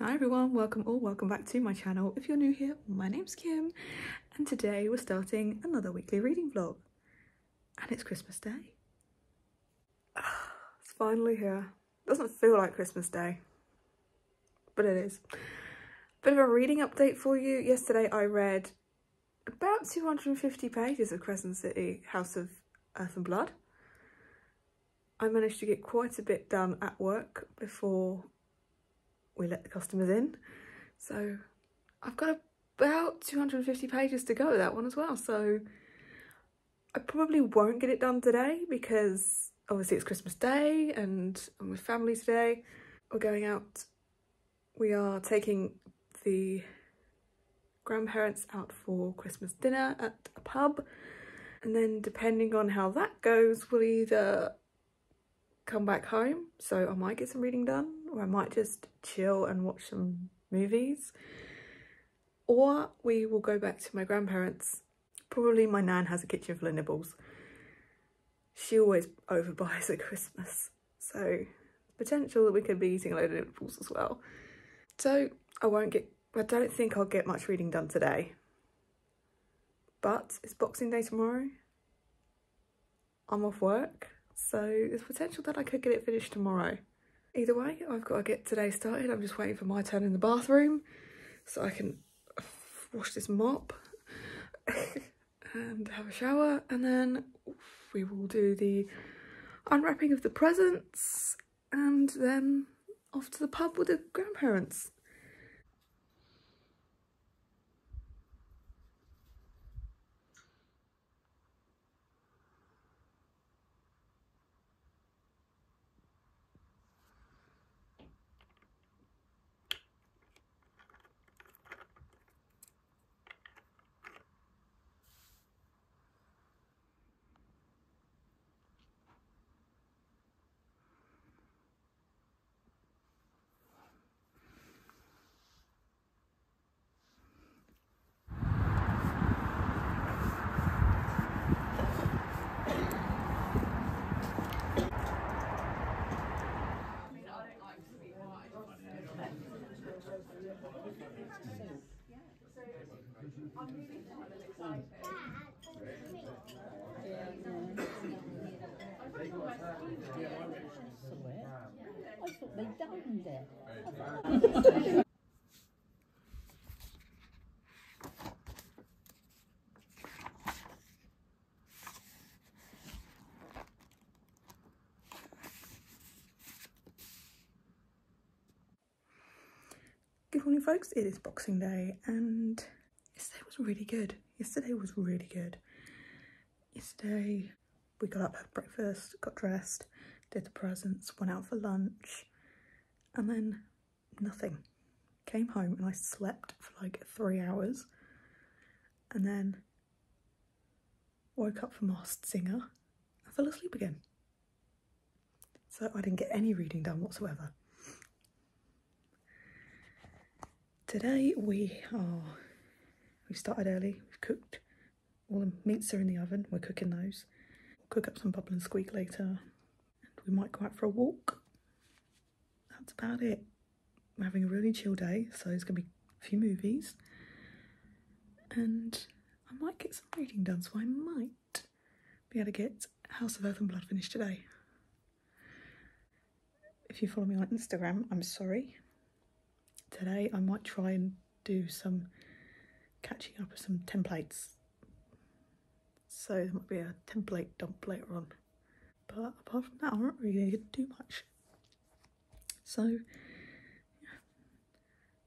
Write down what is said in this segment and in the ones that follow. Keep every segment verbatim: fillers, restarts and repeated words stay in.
Hi everyone, welcome or welcome back to my channel. If you're new here, my name's Kim and today we're starting another weekly reading vlog and it's Christmas Day. It's finally here. Doesn't feel like Christmas Day, but it is. Bit of a reading update for you. Yesterday I read about two hundred fifty pages of Crescent City House of Earth and Blood. I managed to get quite a bit done at work before we let the customers in, so I've got about two hundred fifty pages to go with that one as well, so I probably won't get it done today because obviously it's Christmas Day and I'm with family today. We're going out, we are taking the grandparents out for Christmas dinner at a pub, and then depending on how that goes we'll either come back home, so I might get some reading done, or I might just chill and watch some movies, or we will go back to my grandparents. Probably my nan has a kitchen full of nibbles. She always overbuys at Christmas, so potential that we could be eating a load of nibbles as well. So I won't get, I don't think I'll get much reading done today, but it's Boxing Day tomorrow. I'm off work, so there's potential that I could get it finished tomorrow. Either way, I've got to get today started. I'm just waiting for my turn in the bathroom so I can wash this mop and have a shower, and then we will do the unwrapping of the presents and then off to the pub with the grandparents. Good morning folks, it is Boxing Day and yesterday was really good. Yesterday was really good. Yesterday we got up, had breakfast, got dressed, did the presents, went out for lunch, and then nothing. Came home and I slept for like three hours and then woke up for Masked Singer and fell asleep again. So I didn't get any reading done whatsoever. Today we are, we started early, we've cooked, all the meats are in the oven, we're cooking those. We'll cook up some Bubble and Squeak later. We might go out for a walk. That's about it. We're having a really chill day, so there's going to be a few movies. And I might get some reading done, so I might be able to get House of Earth and Blood finished today. If you follow me on Instagram, I'm sorry. Today I might try and do some catching up with some templates. So there might be a template dump later on. But apart from that, I'm not really going to do much. So, yeah.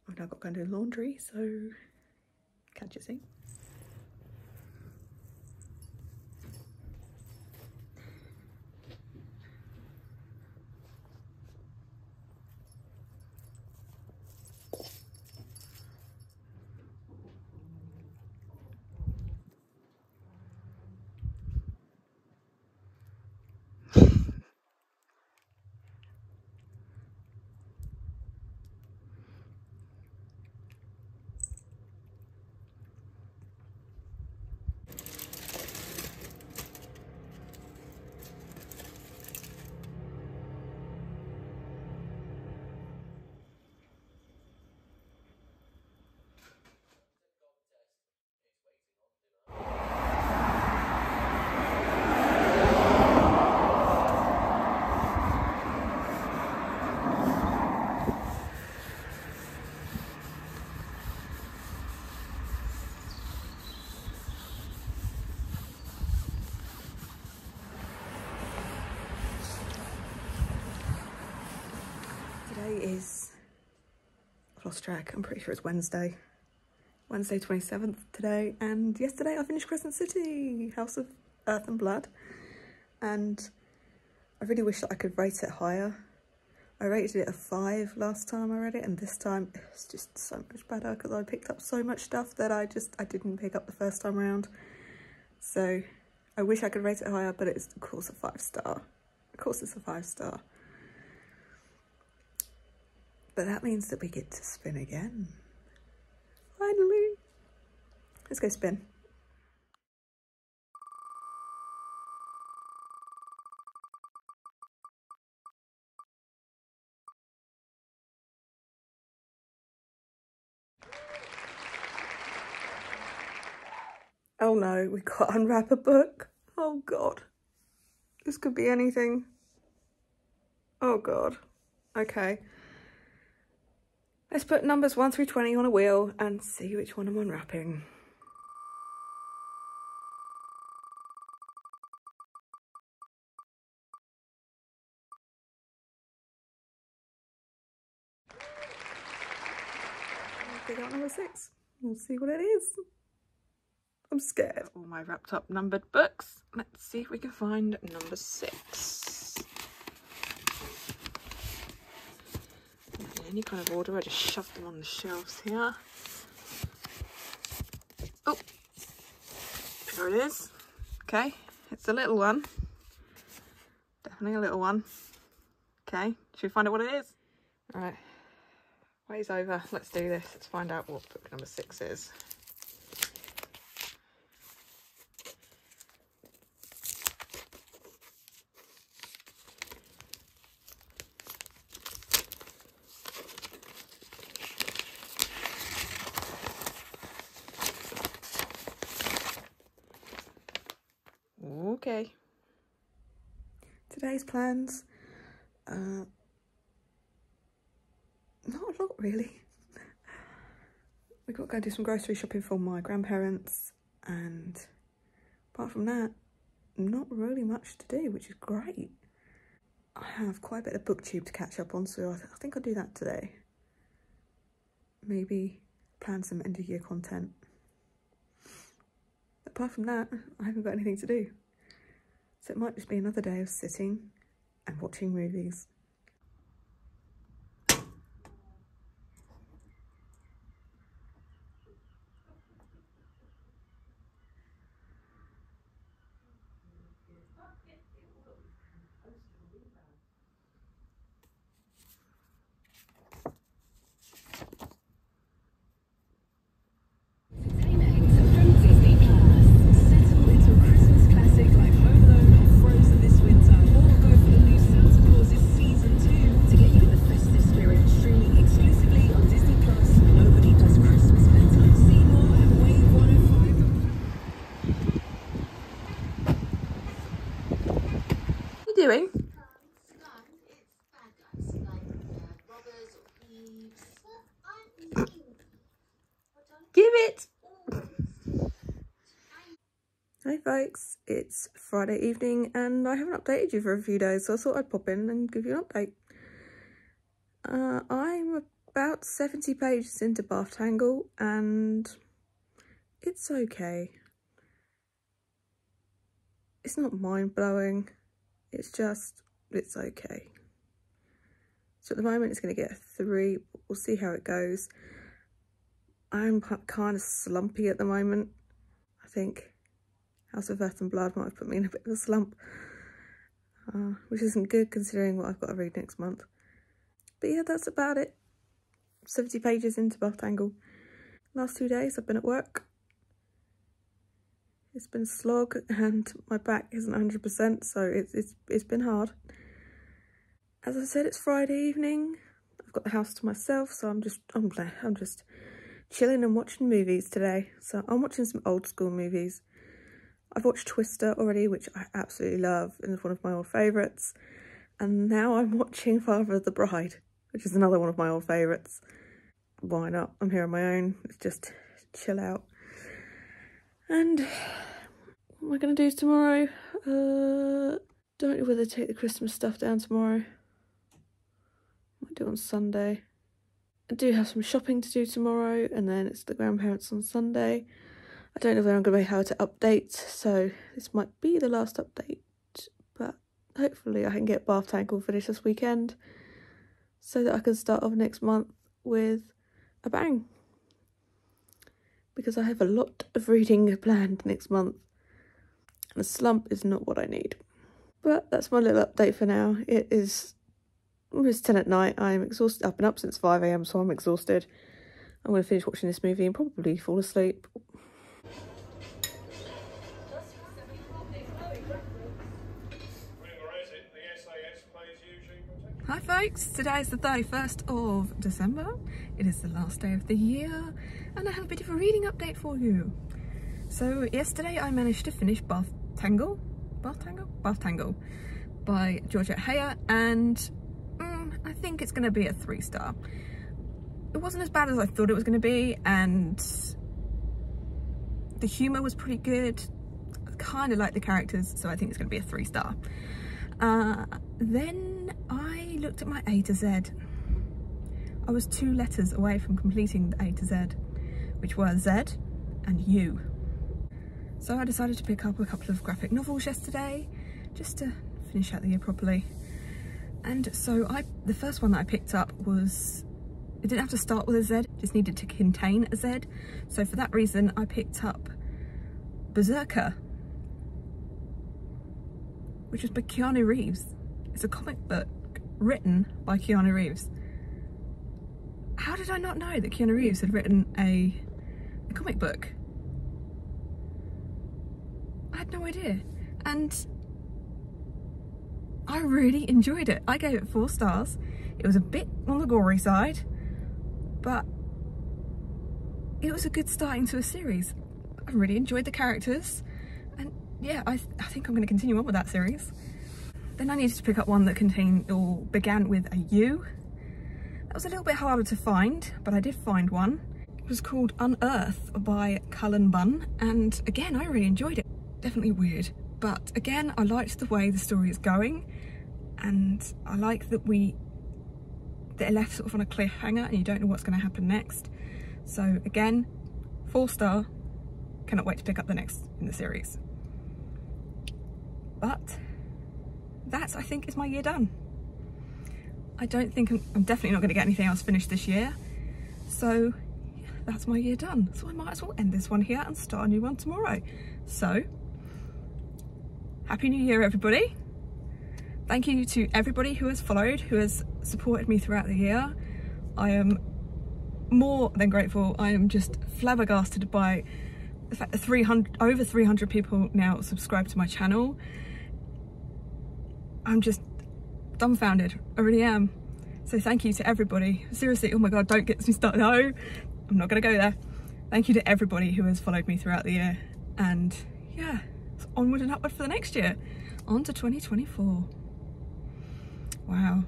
I've now got to go and do laundry, so catch you soon. lost track. I'm pretty sure it's Wednesday. Wednesday twenty-seventh today, and yesterday I finished Crescent City House of Earth and Blood, and I really wish that I could rate it higher. I rated it a five last time I read it, and this time it's just so much better because I picked up so much stuff that I just I didn't pick up the first time around. So I wish I could rate it higher, but it's of course a five star. Of course it's a five star. But that means that we get to spin again. Finally. Let's go spin. Oh no, we can't unwrap a book. Oh God. This could be anything. Oh God. Okay. Let's put numbers one through twenty on a wheel and see which one I'm unwrapping. I'll pick out number six. We'll see what it is. I'm scared. All my wrapped up numbered books. Let's see if we can find number six. Not in any kind of order, I just shoved them on the shelves here. Oh, here it is. Okay, it's a little one. Definitely a little one. Okay, should we find out what it is? All right, way's over. Let's do this. Let's find out what book number six is. Okay. Today's plans, uh, not a lot really. We've got to go do some grocery shopping for my grandparents, and apart from that, not really much to do, which is great. I have quite a bit of BookTube to catch up on, so I, th I think I'll do that today. Maybe plan some end of year content. Apart from that, I haven't got anything to do. So it might just be another day of sitting and watching movies. Hey folks, it's Friday evening and I haven't updated you for a few days, so I thought I'd pop in and give you an update. Uh, I'm about seventy pages into Bath Tangle and it's okay. It's not mind-blowing, it's just, it's okay. So at the moment it's going to get a three, we'll see how it goes. I'm kind of slumpy at the moment, I think. House of Earth and Blood might have put me in a bit of a slump, uh, which isn't good considering what I've got to read next month. But yeah, that's about it. seventy pages into Bath Tangle. Last two days I've been at work. It's been a slog and my back isn't one hundred percent, so it's, it's, it's been hard. As I said, it's Friday evening. I've got the house to myself, so I'm just, I'm, I'm just chilling and watching movies today. So I'm watching some old school movies. I've watched Twister already, which I absolutely love and is one of my old favourites. And now I'm watching Father of the Bride, which is another one of my old favourites. Why not? I'm here on my own. Let's just chill out. And what am I going to do tomorrow? Uh, don't know whether to take the Christmas stuff down tomorrow. I might do it on Sunday. I do have some shopping to do tomorrow, and then it's the grandparents on Sunday. I don't know whether I'm going to be able to update, so this might be the last update, but hopefully I can get Bath Tangle finished this weekend so that I can start off next month with a bang, because I have a lot of reading planned next month and a slump is not what I need. But that's my little update for now. It is almost ten at night. I'm exhausted. I've been up since five a m, so I'm exhausted. I'm going to finish watching this movie and probably fall asleep. Hi folks, today is the thirty-first of December. It is the last day of the year and I have a bit of a reading update for you. So yesterday I managed to finish Bath Tangle, Bath Tangle? Bath Tangle by Georgette Heyer, and mm, I think it's going to be a three star. It wasn't as bad as I thought it was going to be, and the humour was pretty good. I kind of like the characters, so I think it's going to be a three star. Uh, then I looked at my A to Z. I was two letters away from completing the A to Z, which were Z and U. So I decided to pick up a couple of graphic novels yesterday just to finish out the year properly. And so I, the first one that I picked up was, it didn't have to start with a Z, it just needed to contain a Z. So for that reason I picked up Brzrkr, which was by Keanu Reeves. It's a comic book written by Keanu Reeves. How did I not know that Keanu Reeves had written a, a comic book? I had no idea. And I really enjoyed it. I gave it four stars. It was a bit on the gory side, but it was a good start into a series. I really enjoyed the characters. Yeah, I, th I think I'm going to continue on with that series. Then I needed to pick up one that contained or began with a U. That was a little bit harder to find, but I did find one. It was called Unearth by Cullen Bunn, and again, I really enjoyed it. Definitely weird, but again, I liked the way the story is going, and I like that we they're left sort of on a cliffhanger and you don't know what's going to happen next. So again, four star. Cannot wait to pick up the next in the series. But that, I think, is my year done. I don't think, I'm, I'm definitely not going to get anything else finished this year. So yeah, that's my year done. So I might as well end this one here and start a new one tomorrow. So Happy New Year, everybody. Thank you to everybody who has followed, who has supported me throughout the year. I am more than grateful. I am just flabbergasted by the fact that three hundred, over three hundred people now subscribe to my channel. I'm just dumbfounded, I really am. So thank you to everybody. Seriously, oh my God, don't get me started. No, I'm not gonna go there. Thank you to everybody who has followed me throughout the year. And yeah, it's onward and upward for the next year. On to twenty twenty-four. Wow.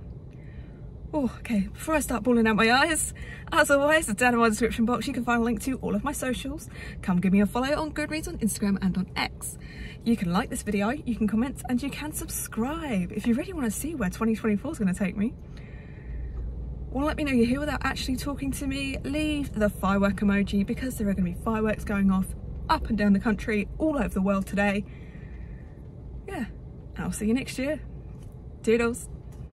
Oh, okay, before I start bawling out my eyes, as always, down in my description box you can find a link to all of my socials. Come give me a follow on Goodreads, on Instagram and on X. You can like this video, you can comment and you can subscribe if you really want to see where twenty twenty-four is going to take me. Well, let me know you're here without actually talking to me. Leave the firework emoji because there are going to be fireworks going off up and down the country, all over the world today. Yeah, I'll see you next year. Doodles.